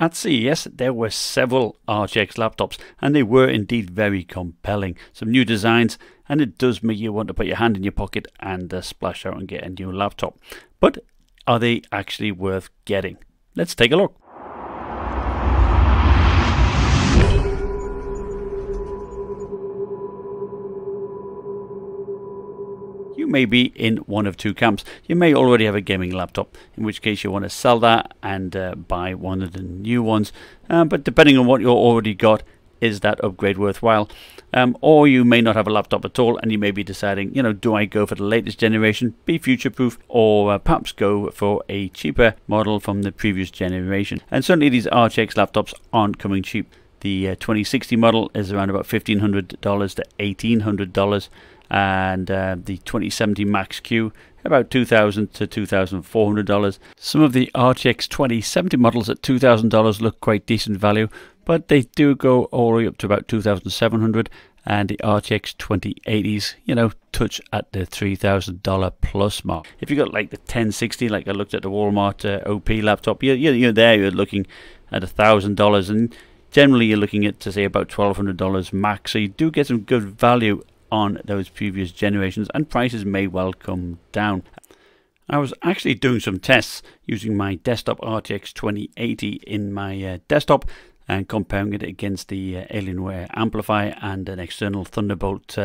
At CES, there were several RTX laptops, and they were indeed very compelling. Some new designs, and it does make you want to put your hand in your pocket and splash out and get a new laptop. But are they actually worth getting? Let's take a look. You may be in one of two camps. You may already have a gaming laptop, in which case you want to sell that and buy one of the new ones. But depending on what you already got, is that upgrade worthwhile? Or you may not have a laptop at all, and you may be deciding, you know, do I go for the latest generation, be future-proof, or perhaps go for a cheaper model from the previous generation? And certainly these RTX laptops aren't coming cheap. The 2060 model is around about $1,500 to $1,800. And the 2070 Max Q about $2,000 to $2,400. Some of the RTX 2070 models at $2,000 look quite decent value, but they do go all the way up to about $2,700, and the RTX 2080s, you know, touch at the $3,000 plus mark. If you got like the 1060, like I looked at the Walmart OP laptop, you're there, you're looking at $1,000, and generally you're looking at, to say, about $1,200 max. So you do get some good value on those previous generations, and prices may well come down. I was actually doing some tests using my desktop RTX 2080 in my desktop and comparing it against the Alienware Amplifier and an external Thunderbolt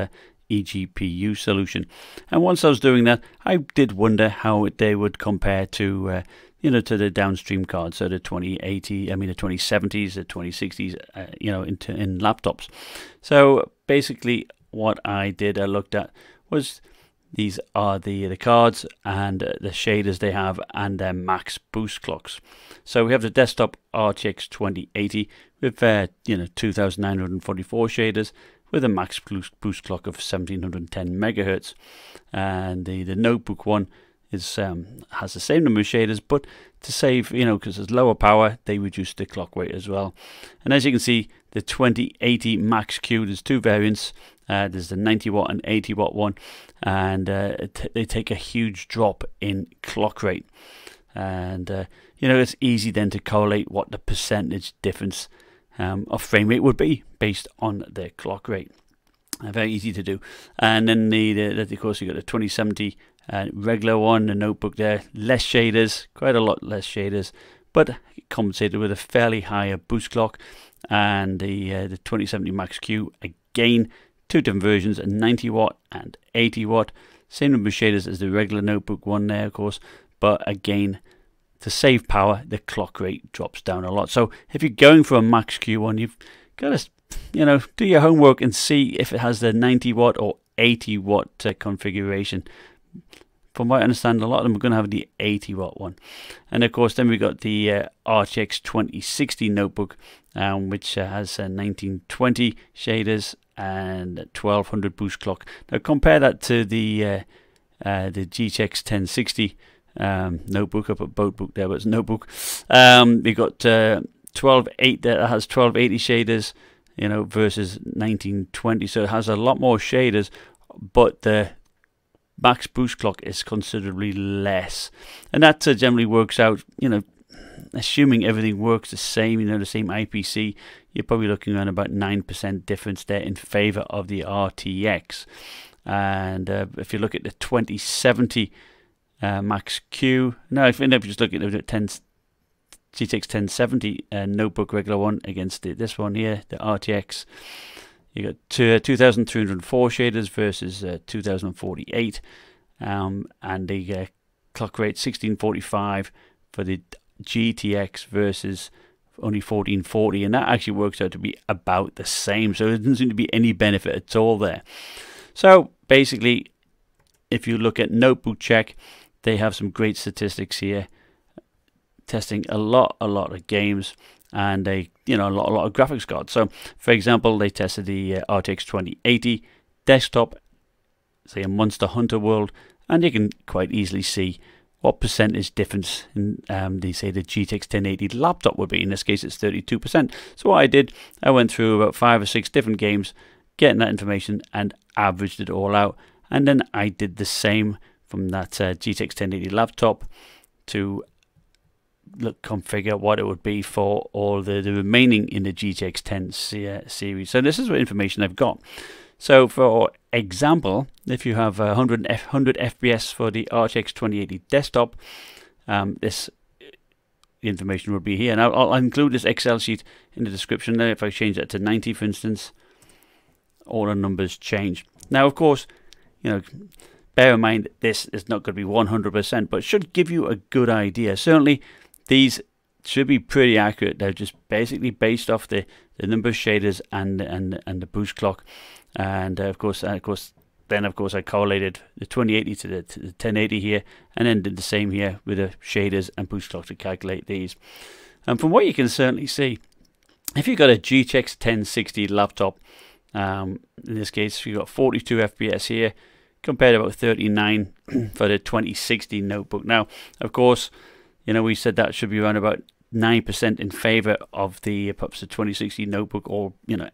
eGPU solution. And once I was doing that, I did wonder how they would compare to you know, to the downstream cards, so the 2080, I mean the 2070s, the 2060s, you know, in laptops. So basically, what I did, I looked at was, these are the cards and the shaders they have and their max boost clocks. So we have the desktop RTX 2080 with you know, 2,944 shaders with a max boost clock of 1,710 megahertz, and the notebook one is has the same number of shaders, but to save, you know, because it's lower power, they reduced the clock weight as well. And as you can see, the 2080 Max Q, there's two variants. There's the 90 watt and 80 watt one, and they take a huge drop in clock rate, and you know, it's easy then to correlate what the percentage difference of frame rate would be based on their clock rate. Very easy to do. And then of course you got the 2070 regular one, the notebook there, less shaders, quite a lot less shaders, but compensated with a fairly higher boost clock. And the 2070 Max Q, again, two different versions, a 90 watt and 80 watt, same number of shaders as the regular notebook one there, of course, but again, to save power, the clock rate drops down a lot. So if you're going for a Max Q one, you've got to, you know, do your homework and see if it has the 90 watt or 80 watt configuration. From what I understand, a lot of them are going to have the 80 watt one. And of course, then we got the RTX 2060 notebook, which has 1920 shaders and 1200 boost clock. Now compare that to the GTX 1060 notebook. I put boat book there, but it's notebook. They got 1280 there, that has 1280 shaders, you know, versus 1920. So it has a lot more shaders, but the max boost clock is considerably less, and that generally works out, you know, assuming everything works the same, you know, the same IPC, you're probably looking around about 9% difference there in favor of the RTX. And if you look at the 2070 Max Q, now if you just look at the GTX 1070 notebook regular one against this one here, the RTX, you got 2,304 shaders versus 2,048, and the clock rate 1645 for the GTX versus only 1440, and that actually works out to be about the same, so there doesn't seem to be any benefit at all there. So basically, if you look at Notebookcheck, they have some great statistics here, testing a lot of games, and they, you know, a lot of graphics cards. So for example, they tested the RTX 2080 desktop, say a Monster Hunter World, and you can quite easily see what percentage difference in, they say, the GTX 1080 laptop would be. In this case, it's 32%. So what I did, I went through about 5 or 6 different games, getting that information, and averaged it all out. And then I did the same from that GTX 1080 laptop to configure what it would be for all the remaining in the GTX 10 series. So this is what information I've got. So for example, if you have 100 FPS for the RTX 2080 desktop, this information would be here. And I'll include this Excel sheet in the description there. If I change that to 90, for instance, all the numbers change. Now, of course, you know, bear in mind this is not going to be 100%, but should give you a good idea. Certainly, these should be pretty accurate. They're just basically based off the number of shaders and the boost clock. And of course I correlated the 2080 to the 1080 here, and then did the same here with the shaders and boost clock to calculate these. And from what you can certainly see, if you've got a GTX 1060 laptop, in this case you've got 42 FPS here compared to about 39 for the 2060 notebook. Now of course, you know, we said that should be around about 9% in favor of the perhaps the 2060 notebook, or you know,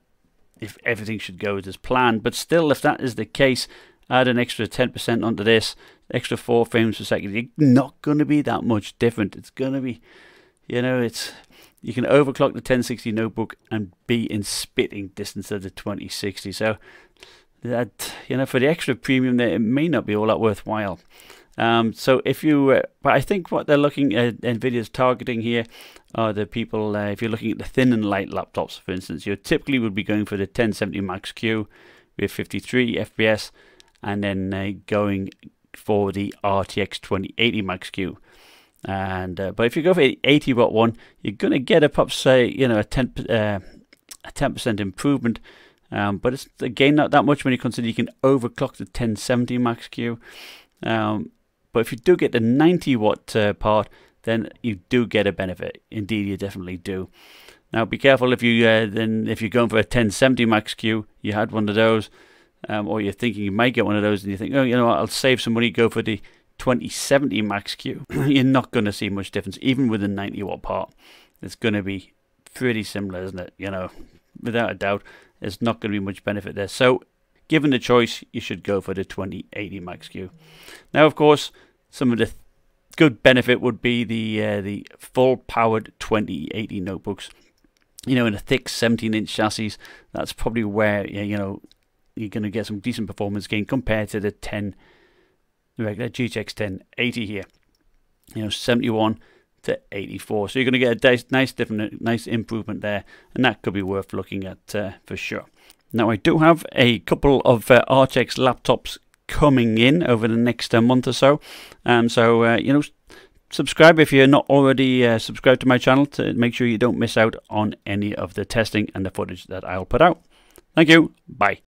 if everything should go as planned. But still, if that is the case, add an extra 10% onto this, extra 4 frames per second, you're not going to be that much different. It's going to be, you know, it's, you can overclock the 1060 notebook and be in spitting distance of the 2060. So that, you know, for the extra premium there, it may not be all that worthwhile. So if you, but I think what they're looking at, NVIDIA's targeting here are the people, if you're looking at the thin and light laptops, for instance, you typically would be going for the 1070 Max Q with 53 FPS, and then going for the RTX 2080 Max Q. And but if you go for the 80 watt one, you're going to get a pop, say, you know, a 10% improvement. But it's again not that much when you consider you can overclock the 1070 Max Q. But if you do get the 90 watt part, then you do get a benefit. Indeed, you definitely do. Now, be careful if you if you're going for a 1070 Max Q, you had one of those, or you're thinking you might get one of those, and you think, oh, you know what, I'll save some money, go for the 2070 Max Q. You're not going to see much difference, even with the 90 watt part. It's going to be pretty similar, isn't it? You know, without a doubt, there's not going to be much benefit there. So, given the choice, you should go for the 2080 Max Q. Now, of course, some of the good benefit would be the full-powered 2080 notebooks. You know, in a thick 17-inch chassis, that's probably where, you know, you're going to get some decent performance gain compared to the GTX 1080 here. You know, 71 to 84. So you're going to get a nice improvement there, and that could be worth looking at for sure. Now, I do have a couple of RTX laptops coming in over the next month or so. You know, subscribe if you're not already subscribed to my channel to make sure you don't miss out on any of the testing and the footage that I'll put out. Thank you. Bye.